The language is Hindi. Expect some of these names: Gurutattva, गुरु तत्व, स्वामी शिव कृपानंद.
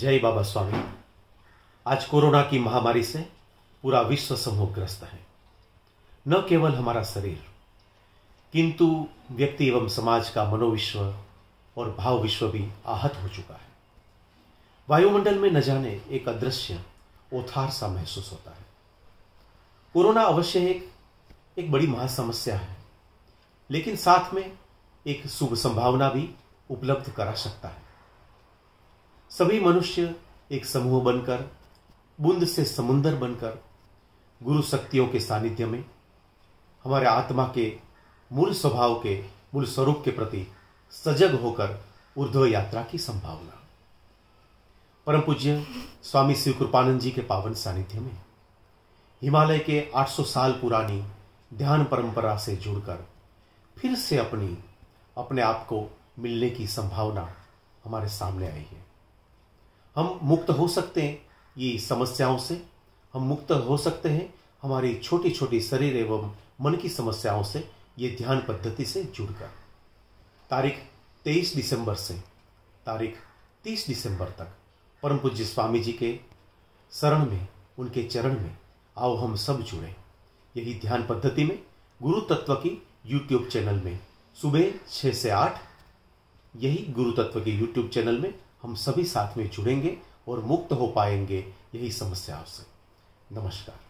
जय बाबा स्वामी। आज कोरोना की महामारी से पूरा विश्व समूहग्रस्त है, न केवल हमारा शरीर किंतु व्यक्ति एवं समाज का मनोविश्व और भाव विश्व भी आहत हो चुका है। वायुमंडल में न जाने एक अदृश्य ओथार सा महसूस होता है। कोरोना अवश्य एक बड़ी महासमस्या है, लेकिन साथ में एक शुभ संभावना भी उपलब्ध करा सकता है। सभी मनुष्य एक समूह बनकर, बूंद से समुंदर बनकर, गुरु शक्तियों के सानिध्य में हमारे आत्मा के मूल स्वभाव के मूल स्वरूप के प्रति सजग होकर ऊर्ध्व यात्रा की संभावना। परम पूज्य स्वामी शिव कृपानंद जी के पावन सानिध्य में हिमालय के 800 साल पुरानी ध्यान परंपरा से जुड़कर फिर से अपने आप को मिलने की संभावना हमारे सामने आई है। हम मुक्त हो सकते हैं ये समस्याओं से, हम मुक्त हो सकते हैं हमारी छोटी छोटी शरीर एवं मन की समस्याओं से ये ध्यान पद्धति से जुड़कर। तारीख 23 दिसंबर से तारीख 30 दिसंबर तक परम पूज्य स्वामी जी के शरण में, उनके चरण में आओ हम सब जुड़े। यही ध्यान पद्धति में गुरु तत्व की यूट्यूब चैनल में सुबह 6 से 8, यही गुरु तत्व के यूट्यूब चैनल में हम सभी साथ में जुड़ेंगे और मुक्त हो पाएंगे यही समस्याओं से। नमस्कार।